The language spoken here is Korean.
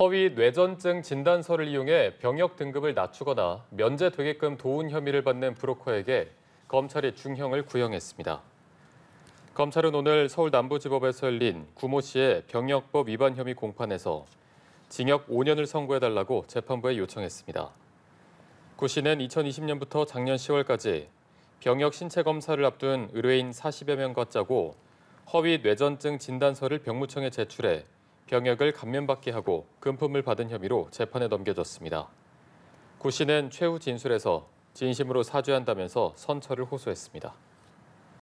허위 뇌전증 진단서를 이용해 병역 등급을 낮추거나 면제되게끔 도운 혐의를 받는 브로커에게 검찰이 중형을 구형했습니다. 검찰은 오늘 서울 남부지법에서 열린 구모 씨의 병역법 위반 혐의 공판에서 징역 5년을 선고해달라고 재판부에 요청했습니다. 구 씨는 2020년부터 작년 10월까지 병역 신체 검사를 앞둔 의뢰인 40여 명과 짜고 허위 뇌전증 진단서를 병무청에 제출해 병역을 감면받게 하고 금품을 받은 혐의로 재판에 넘겨졌습니다. 구 씨는 최후 진술에서 진심으로 사죄한다면서 선처를 호소했습니다.